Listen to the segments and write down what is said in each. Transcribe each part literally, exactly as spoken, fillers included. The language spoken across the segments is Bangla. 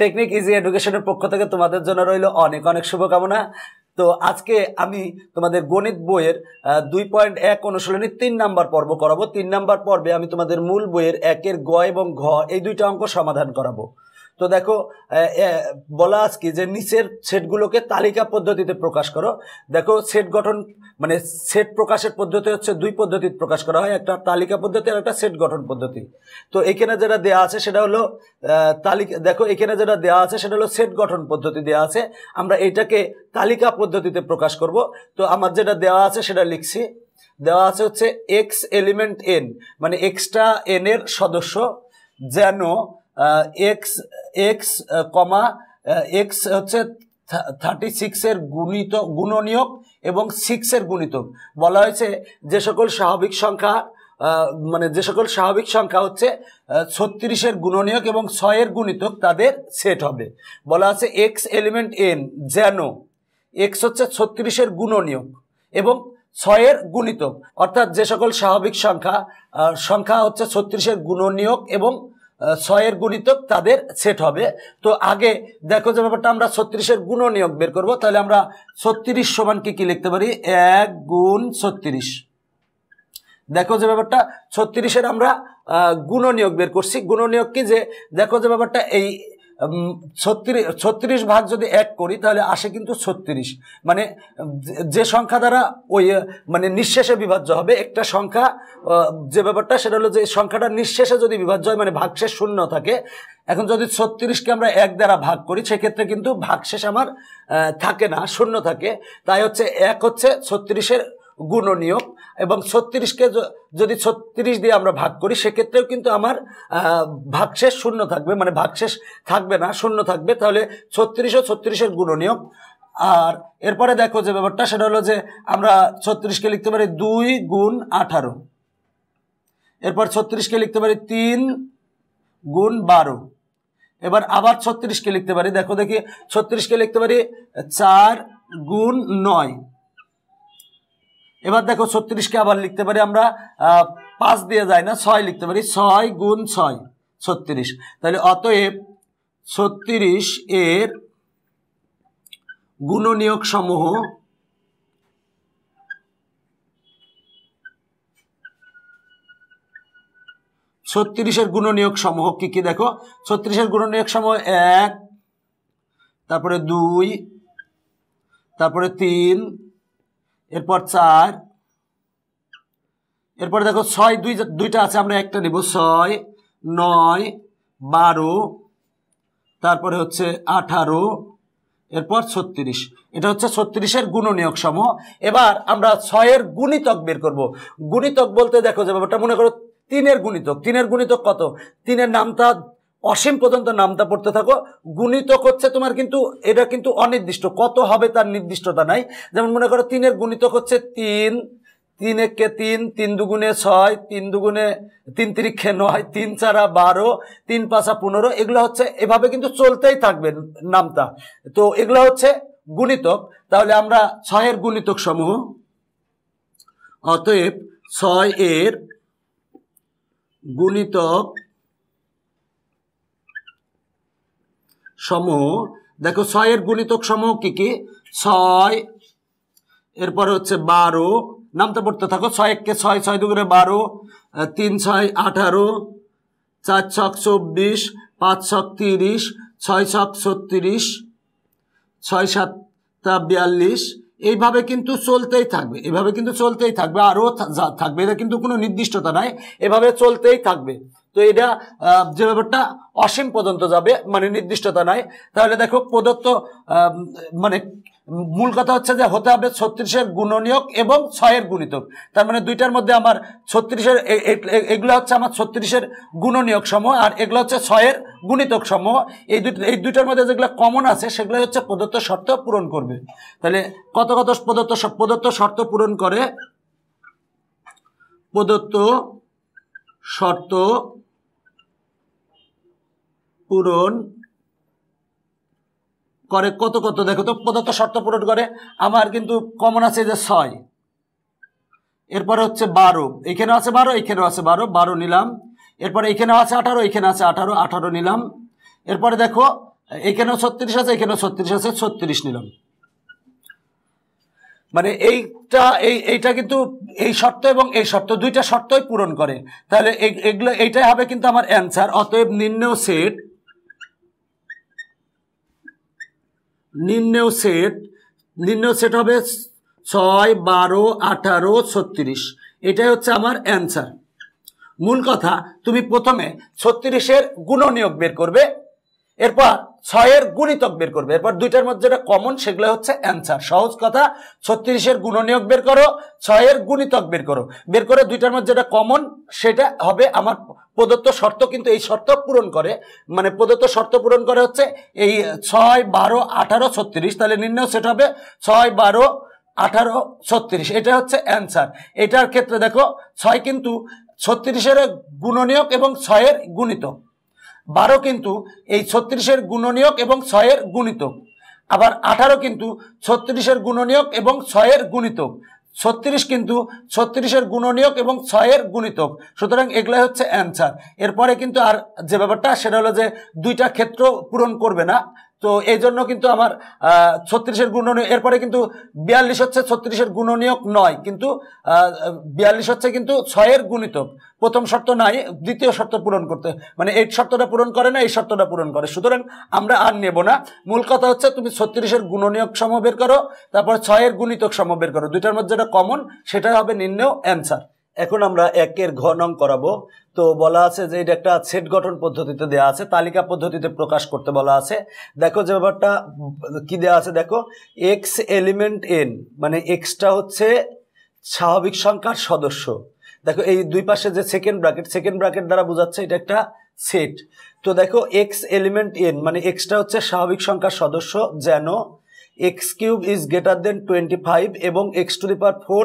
টেকনিক ইজি এডুকেশনের পক্ষ থেকে তোমাদের জন্য রইল অনেক অনেক শুভকামনা। তো আজকে আমি তোমাদের গণিত বইয়ের দুই পয়েন্ট এক অনুশীলনী তিন নাম্বার পর্ব করাবো। তিন নাম্বার পর্বে আমি তোমাদের মূল বইয়ের একের গ এবং ঘ এই দুইটা অঙ্ক সমাধান করাবো। তো দেখো বলা আজকে যে নিচের সেটগুলোকে তালিকা পদ্ধতিতে প্রকাশ করো। দেখো সেট গঠন মানে সেট প্রকাশের পদ্ধতি হচ্ছে দুই পদ্ধতিতে প্রকাশ করা হয়, একটা তালিকা পদ্ধতি আর একটা সেট গঠন পদ্ধতি। তো এখানে যেটা দেওয়া আছে সেটা হলো তালিকা, দেখো এখানে যেটা দেওয়া আছে সেটা হলো সেট গঠন পদ্ধতি দেওয়া আছে, আমরা এটাকে তালিকা পদ্ধতিতে প্রকাশ করব। তো আমার যেটা দেওয়া আছে সেটা লিখছি। দেওয়া আছে হচ্ছে এক্স এলিমেন্ট এন মানে এক্সট্রা এন এর সদস্য যেন এক্স এক্স কমা এক্স হচ্ছে থার্টি সিক্সের গুণিত গুণনীয়ক এবং সিক্সের গুণিতক। বলা হয়েছে যে সকল স্বাভাবিক সংখ্যা মানে যে সকল স্বাভাবিক সংখ্যা হচ্ছে ছত্রিশের গুণনীয়ক এবং ছয়ের গুণিতক তাদের সেট হবে। বলা আছে এক্স এলিমেন্ট এন যেন এক্স হচ্ছে ছত্রিশের গুণনীয়ক এবং ছয়ের গুণিতক, অর্থাৎ যে সকল স্বাভাবিক সংখ্যা সংখ্যা হচ্ছে ছত্রিশের গুণনীয়ক এবং ছয়ের গুণিতক তাদের সেট হবে। তো আগে দেখো যে ব্যাপারটা আমরা ছত্রিশের গুণনীয়ক বের করব, তাহলে আমরা ছত্রিশ সমান কি কি লিখতে পারি, এক গুণ ছত্রিশ। দেখো যে ব্যাপারটা ছত্রিশের আমরা গুণনীয়ক বের করছি। গুণনীয়ক কি, যে দেখো যে ব্যাপারটা এই ছত্রিশ ছত্রিশ ভাগ যদি এক করি তাহলে আসে কিন্তু ছত্রিশ, মানে যে সংখ্যা দ্বারা ওই মানে নিঃশেষে বিভাজ্য হবে একটা সংখ্যা। যে ব্যাপারটা সেটা হলো যে সংখ্যাটা নিঃশেষে যদি বিভাজ্য হয় মানে ভাগশেষ শূন্য থাকে। এখন যদি ছত্রিশকে আমরা এক দ্বারা ভাগ করি সেক্ষেত্রে কিন্তু ভাগশেষ আমার থাকে না, শূন্য থাকে। তাই হচ্ছে এক হচ্ছে ছত্রিশের গুণনীয়ক এবং ছত্রিশকে যদি ছত্রিশ দিয়ে আমরা ভাগ করি সেক্ষেত্রেও কিন্তু আমার ভাগশেষ শূন্য থাকবে, মানে ভাগশেষ থাকবে না, শূন্য থাকবে। তাহলে ছত্রিশ ও ছত্রিশের গুণনীয়ক। আর এরপরে দেখো যে ব্যাপারটা সেটা হলো যে আমরা ছত্রিশকে লিখতে পারি দুই গুণ আঠারো, এরপর ছত্রিশকে লিখতে পারি তিন গুণ বারো, এবার আবার ছত্রিশকে লিখতে পারি, দেখো দেখি ছত্রিশকে লিখতে পারি চার গুণ নয়। এবার দেখো ছত্রিশকে আবার লিখতে পারি আমরা পাঁচ দিয়ে যাই না, ছয় লিখতে পারি, ছয় গুণ ছয় ছত্রিশ। তাহলে অতএব ছত্রিশ এর গুণনীয়ক সমূহ ছত্রিশের গুণনীয়ক সমূহ কি কি, দেখো ছত্রিশের গুণনীয়ক সমূহ এক, তারপরে দুই, তারপরে তিন, এরপর চার, এরপর দেখো ছয়, দুই দুইটা আছে আমরা একটা নিব, ছয় নয় বারো, তারপরে হচ্ছে আঠারো, এরপর ছত্রিশ। এটা হচ্ছে ছত্রিশের গুণনীয়ক সমূহ। এবার আমরা ছয়ের গুণিতক বের করব। গুণিতক বলতে দেখো যে ব্যাপারটা মনে করো তিনের গুণিতক, তিনের গুণিতক কত, তিনের নামটা অসীম পর্যন্ত নামটা পড়তে থাকো। গুণিতক হচ্ছে তোমার কিন্তু এটা কিন্তু অনির্দিষ্ট, কত হবে তার নির্দিষ্টতা নাই। যেমন মনে করো তিনের গুণিতক হচ্ছে তিন, তিন একে তিন, তিন দুগুণে ছয়, তিন দুগুণে তিন তিরিক্ষে নয়, তিন চারা বারো, তিন পাঁচা পনেরো, এগুলো হচ্ছে এভাবে কিন্তু চলতেই থাকবে নামটা। তো এগুলো হচ্ছে গুণিতক। তাহলে আমরা ছয়ের গুণিতক সমূহ, অতএব ছয় এর গুণিতক সমূহ, দেখো ছয়ের গুণিতক সমূহ কি কি, ছয় এরপরে হচ্ছে বারো, নামতে পড়তে থাকো, ছয় এককে ছয়, ছয় দুগুণে বারো, তিন ছয় আঠারো, চার ছক চব্বিশ, পাঁচ ছক তিরিশ, ছয় ছক ছত্রিশ, ছয় সাতটা বিয়াল্লিশ, এইভাবে কিন্তু চলতেই থাকবে, এভাবে কিন্তু চলতেই থাকবে, আরও থাকবে, এটা কিন্তু কোনো নির্দিষ্টতা নাই, এভাবে চলতেই থাকবে। তো এটা যে ব্যাপারটা অসীম পর্যন্ত যাবে, মানে নির্দিষ্টতা নাই। তাহলে দেখো প্রদত্ত মানে মূল কথা হচ্ছে যে হতে হবে ছত্রিশের গুণনীয়ক এবং ছয়ের গুণিতক। তার মানে দুইটার মধ্যে আমার ছত্রিশের এগুলো হচ্ছে আমার ছত্রিশের গুণনীয়ক সমূহ আর এগুলো হচ্ছে ছয়ের গুণিতক সমূহ। এই দুই এই দুইটার মধ্যে যেগুলো কমন আছে সেগুলো হচ্ছে প্রদত্ত শর্ত পূরণ করবে। তাহলে কত কত প্রদত্ত প্রদত্ত শর্ত পূরণ করে, প্রদত্ত শর্ত পূরণ করে কত কত, দেখো তো প্রদত্ত শর্ত পূরণ করে আমার কিন্তু কমন আছে যে ছয়, এরপরে হচ্ছে বারো, এখানে আছে বারো, এখানেও আছে বারো, বারো নিলাম, এরপরে এখানেও আছে আঠারো, এখানে আছে আঠারো, আঠারো নিলাম, এরপরে দেখো এখানে ছত্রিশ আছে এখানে ছত্রিশ আছে ছত্রিশ নিলাম মানে এইটা এই এইটা কিন্তু এই শর্ত এবং এই শর্ত দুইটা শর্তই পূরণ করে তাহলে এগুলো এইটাই হবে কিন্তু আমার অ্যানসার অতএব নির্ণেয় সেট নির্ণেয় সেট নির্ণেয় সেট হবে ছয় বারো আঠারো ছত্রিশ এটাই হচ্ছে আমার অ্যানসার মূল কথা তুমি প্রথমে ছত্রিশের গুণনীয়ক বের করবে এরপর ছয় এর গুণিতক বের করবে এরপর দুইটার মধ্যে যেটা কমন সেগুলো হচ্ছে অ্যানসার সহজ কথা ছত্রিশ এর গুণনীয়ক বের করো ছয় এর গুণিতক বের করো বের করে দুইটার মধ্যে যেটা কমন সেটা হবে আমার প্রদত্ত শর্ত কিন্তু এই শর্ত পূরণ করে মানে প্রদত্ত শর্ত পূরণ করে হচ্ছে এই ছয় বারো আঠারো ছত্রিশ তাহলে নির্ণয় সেট হবে ছয় বারো আঠারো ছত্রিশ এটা হচ্ছে অ্যান্সার এটার ক্ষেত্রে দেখো ছয় কিন্তু ছত্রিশের গুণনীয়ক এবং ছয়ের গুণিতক বারো কিন্তু এই ছত্রিশের গুণনীয়ক এবং ছয়ের গুণিতক আবার আঠারো কিন্তু ছত্রিশের গুণনীয়ক এবং ছয়ের গুণিতক ছত্রিশ কিন্তু ছত্রিশের গুণনীয়ক এবং ছয়ের গুণিতক সুতরাং এগুলাই হচ্ছে অ্যান্সার এরপরে কিন্তু আর যে ব্যাপারটা সেটা হলো যে দুইটা ক্ষেত্র পূরণ করবে না তো এই জন্য কিন্তু আমার ছত্রিশের গুণনীয়ক এরপরে কিন্তু বিয়াল্লিশ হচ্ছে ছত্রিশের গুণনীয়ক নয় কিন্তু বিয়াল্লিশ হচ্ছে কিন্তু ছয়ের গুণিতক প্রথম শর্ত নাই দ্বিতীয় শর্ত পূরণ করতে মানে এই শর্তটা পূরণ করে না এই শর্তটা পূরণ করে সুতরাং আমরা আর নেব না মূল কথা হচ্ছে তুমি ছত্রিশের গুণনীয়ক সম বের করো তারপর ছয়ের গুণিতক সম বের করো দুইটার মধ্যে যেটা কমন সেটা হবে নির্ণেয় অ্যান্সার এখন আমরা একের ঘ নং করাবো তো বলা আছে যে এটা একটা সেট গঠন পদ্ধতিতে দেওয়া আছে তালিকা পদ্ধতিতে প্রকাশ করতে বলা আছে দেখো যে ব্যাপারটা কী দেওয়া আছে দেখো এক্স এলিমেন্ট এন মানে এক্সটা হচ্ছে স্বাভাবিক সংখ্যার সদস্য দেখো এই দুই পাশে যে সেকেন্ড ব্র্যাকেট সেকেন্ড ব্র্যাকেট দ্বারা বোঝাচ্ছে এটা একটা সেট তো দেখো এক্স এলিমেন্ট এন মানে এক্সটা হচ্ছে স্বাভাবিক সংখ্যার সদস্য যেন x cube is greater than twenty five এবং x to the power four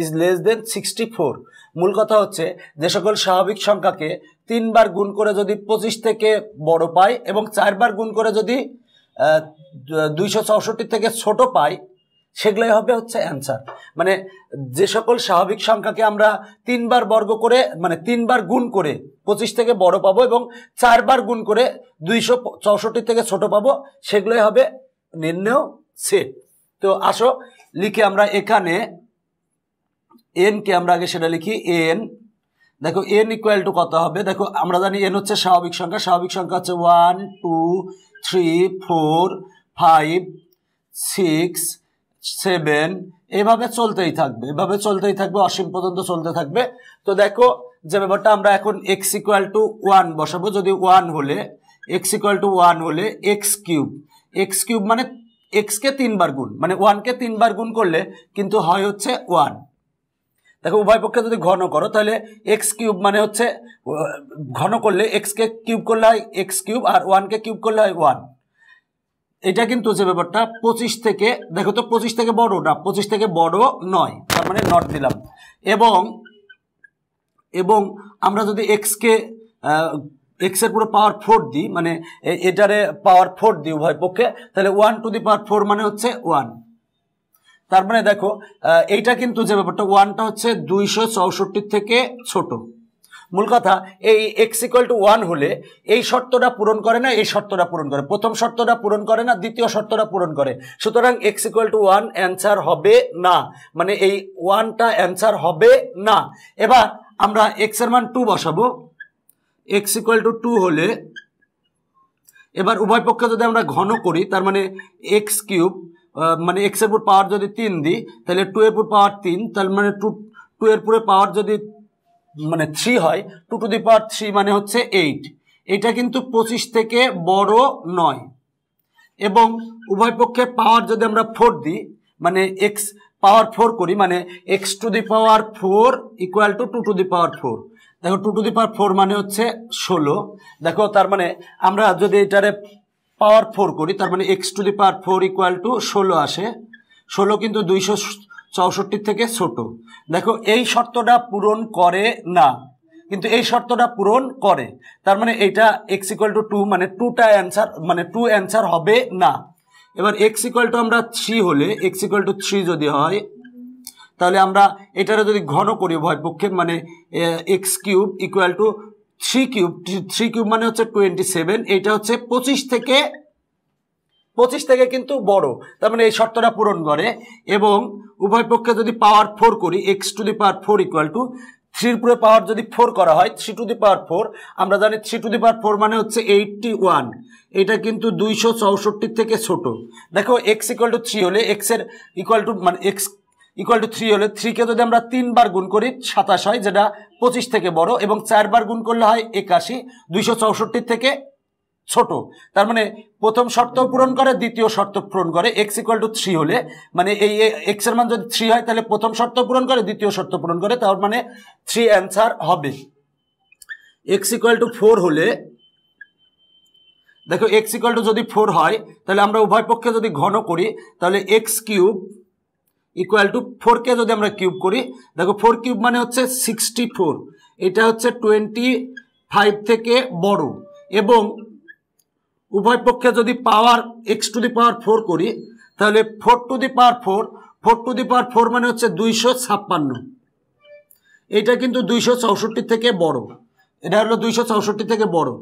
is less than sixty four মূল কথা হচ্ছে যে সকল স্বাভাবিক সংখ্যাকে তিনবার গুণ করে যদি পঁচিশ থেকে বড় পাই এবং চারবার গুণ করে যদি দুইশো চৌষট্টি থেকে ছোট পাই সেগুলাই হবে হচ্ছে অ্যান্সার মানে যে সকল স্বাভাবিক সংখ্যাকে আমরা তিনবার বর্গ করে মানে তিনবার গুণ করে পঁচিশ থেকে বড় পাবো এবং চারবার গুণ করে দুইশো চৌষট্টি থেকে ছোট পাবো সেগুলাই হবে নির্ণেয় সেট তো আসো লিখে আমরা এখানে এন কে আমরা আগে সেটা লিখি এন দেখো এন ইকুয়াল টু কত হবে দেখো আমরা জানি এন হচ্ছে স্বাভাবিক সংখ্যা স্বাভাবিক সংখ্যা হচ্ছে one two three four five six seven এভাবে চলতেই থাকবে এভাবে চলতেই থাকবে অসীম পর্যন্ত চলতে থাকবে তো দেখো যে ব্যাপারটা আমরা এখন এক্স ইকুয়াল টু ওয়ান বসাবো যদি ওয়ান হলে এক্স ইকুয়াল টু ওয়ান হলে এক্স কিউব এক্স কিউব মানে এক্সকে তিনবার গুণ মানে ওয়ানকে তিনবার গুণ করলে কিন্তু হয় হচ্ছে ওয়ান দেখো উভয় পক্ষে যদি ঘন করো তাহলে এক্স কিউব মানে হচ্ছে ঘন করলে এক্সকে কিউব করলে হয় এক্স কিউব আর ওয়ানকে কিউব করলে হয় ওয়ান এটা কিন্তু যে ব্যাপারটা পঁচিশ থেকে দেখো তো পঁচিশ থেকে বড় না পঁচিশ থেকে বড় নয় তার মানে নট দিলাম এবং এবং আমরা যদি এক্সকে এক্সের পুরো পাওয়ার ফোর দিই মানে এটারে পাওয়ার ফোর দিই উভয় পক্ষে তাহলে one to the power four মানে হচ্ছে ওয়ান তার মানে দেখো এইটা কিন্তু যে ব্যাপারটা ওয়ানটা হচ্ছে দুইশো চৌষট্টির থেকে ছোট মূল কথা এই এক্স ইকুয়াল টু ওয়ান হলে এই শর্তটা পূরণ করে না এই শর্তটা পূরণ করে প্রথম শর্তটা পূরণ করে না দ্বিতীয় শর্তটা পূরণ করে সুতরাং x equal to one answer হবে না মানে এই ওয়ানটা অ্যান্সার হবে না এবার আমরা এক্সের মান টু বসাবো এক্স ইকুয়াল টু টু হলে এবার উভয় পক্ষে যদি আমরা ঘন করি তার মানে এক্স কিউব মানে এক্সের পুর পাওয়ার যদি তিন দিই তাহলে টু এর পুর পাওয়ার তিন তার মানে টু টু এর পুরে পাওয়ার যদি মানে থ্রি হয় two to the power three মানে হচ্ছে এইট এটা কিন্তু পঁচিশ থেকে বড় নয় এবং উভয় পক্ষে পাওয়ার যদি আমরা ফোর দিই মানে এক্স পাওয়ার ফোর করি মানে x to the power four equal to two to the power four দেখো two to the power four মানে হচ্ছে ষোলো দেখো তার মানে আমরা যদি এটারে পাওয়ার ফোর করি তার মানে x to the power four equal to ষোলো আসে ষোলো কিন্তু দুইশো চৌষট্টির থেকে ছোট দেখো এই শর্তটা পূরণ করে না কিন্তু এই শর্তটা পূরণ করে তার মানে এইটা এক্স ইকুয়াল টু টু মানে টুটা অ্যান্সার মানে টু অ্যান্সার হবে না এবার এক্স ইকুয়াল টু আমরা থ্রি হলে এক্স ইকুয়াল টু থ্রি যদি হয় তাহলে আমরা এটারে যদি ঘন করি উভয় পক্ষে মানে x cube equal to three cube three cube মানে হচ্ছে টোয়েন্টি সেভেন এইটা হচ্ছে পঁচিশ থেকে पचिस थे क्योंकि बड़ो तब ये शर्तटा पूरण करे एवं उभय पक्षे जो पावर फोर करी x to the power four equal to three पुरे पावर जो फोर करा है three to the power four आमरा जानी three to the power four माने होच्छे एट्टी वन एटा किन्तु दुइशो चौषट्टी थेके छोटो। देखो एक्स इक्ुअल टू थ्री होले एक्सर इक्ुअल टू मान एक्स इक्ुअल टू थ्री होले थ्री के जो तीन बार गुण करी सत्ताईश है जेटा पचिस थेके बड़ो एवं चार बार गुण करले हय एकाशी दुइशो चौषट्टी थेके छोटो। तार माने प्रथम शर्त पूरण करे द्वितीय शर्त पूरण करे एक्स इक्ुअल टू थ्री होले माने एक्सर मान जदि थ्री हय ताहले प्रथम शर्त पूरण करे द्वितीय शर्त पूरण करे तार माने थ्री आंसर होबे। एक्स इक्ुअल टू फोर होले देखो एक्स इक्ुअल टू जदि फोर हय ताहले आमरा उभय पक्षे जदि घन करी ताहले x cube equal to four के जदि आमरा किऊब करी देखो फोर किऊब माने होच्छे सिक्सटी फोर एटा होच्छे टोयेंटी फाइव थेके बड़ो एवं उभय पक्षे जदि power x to the power four करी ताहले four to the power four four to the power four माने होच्छे दुइशो छाप्पान्न एटा किन्तु दुइशो चौषट्टी थेके बड़ो एटा हलो दुइशो चौषट्टी थेके बड़ो।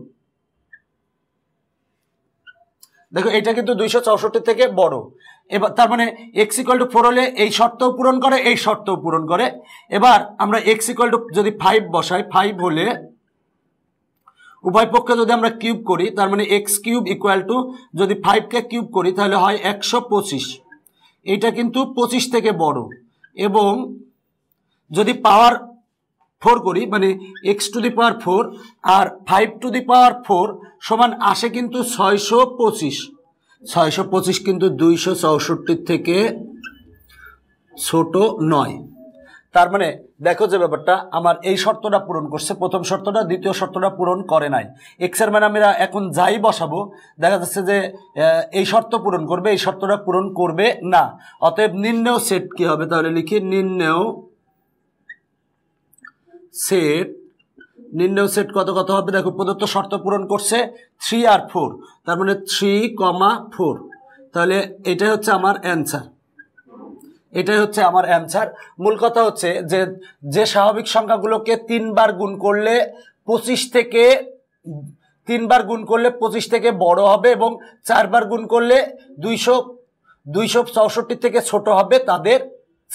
देखो एटा किन्तु दुइशो चौषट्टी थेके बड़ो एबार तार माने एक्स इक्वल टू फोर होले एई शर्तओ पूरण करे एई शर्तओ पूरण करे। एबार आमरा एक्स इक्वल टू जदि फाइव बसाई फाइव होले उभय पक्षे जो आमरा किऊब करी तार माने एक्स किऊब इक्ुअल टू जो फाइव के किऊब करी ताहले हय एकशो पचिस एटा किन्तु पचिस थेके बड़ो एवं जो पावर फोर करी माने x to the power four और five to the power four समान आसे किन्तु छयशो पचिस छयशो पचिस किन्तु दुइशो चौषट्टी थेके छोटो नय। तार माने देखो जो ব্যাপারটা আমার এই শর্তটা পূরণ করছে প্রথম শর্তটা দ্বিতীয় শর্তটা পূরণ করে নাই এক্স এর মান আমরা এখন যাই বসাবো দেখা যাচ্ছে যে এই শর্ত পূরণ করবে এই শর্তটা পূরণ করবে না অতএব নির্ণেয় সেট কি হবে তাহলে লিখি নির্ণেয় সেট নির্ণেয় সেট কত কত হবে দেখো প্রদত্ত শর্ত পূরণ করছে থ্রি আর ফোর তার মানে থ্রি কমা ফোর তাহলে এটাই হচ্ছে আমার অ্যানসার এটাই হচ্ছে আমার অ্যানসার। মূল কথা হচ্ছে যে যে স্বাভাবিক সংখ্যাগুলোকে তিনবার গুণ করলে পঁচিশ থেকে তিনবার গুণ করলে পঁচিশ থেকে বড় হবে এবং চারবার গুণ করলে দুইশো দুইশো চৌষট্টি থেকে ছোট হবে তাদের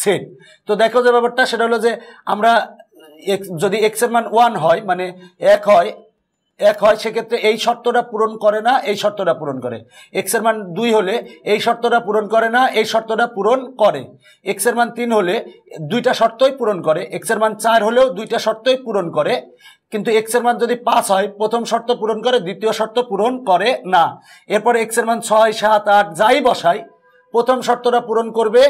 সেট। তো দেখো যে ব্যাপারটা সেটা হলো যে আমরা যদি x এর মান ওয়ান হয় মানে এক হয় एक है से क्षेत्र में शर्तटा पूरण करना शर्तटा पूरण करे एक्सर मान दुई होले ये शर्तटा पूरण करना शर्तटा पूरण करे एक्सर मान तीन होले दुईटा शर्तई पूरण करे एक्सर मान चार होलेओ दुईटा शर्तई पूरण करे किन्तु एक्सर मान जदि पाँच है प्रथम शर्त पूरण करे द्वितीय शर्त पूरण करे ना एरपर एक्सर मान छय सात आठ जाई बसाय प्रथम शर्तटा पूरण करबे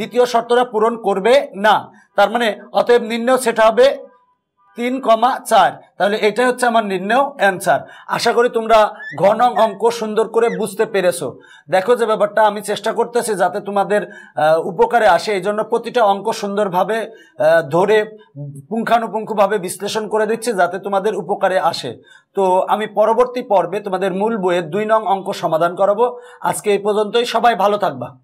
द्वितीय शर्तटा पूरण करबे ना तार माने अतएव निर्णय सेटा होबे तीन कमा चार ताहले एटा होच्छे आमार निर्णय अन्सार। आशा करी तुम्हरा घन अंक सुंदर करे बुझते पेरेछो। देखो जे ब्यापारटा आमी चेष्टा करतेछि जाते तुम्हादेर उपकारे आसे एइजोन्नो प्रतिटा अंक सुंदरभावे धरे पुंखानुपुंखभावे विश्लेषण करे दिच्छि जाते तुम्हादेर उपकारे आसे। तो आमी परवर्ती पर्वे तुम्हादेर मूल बोइयेर दुई नং अंक समाधान कराबो। आजके एइ पर्यन्तই। सबाई भालो थाकबा।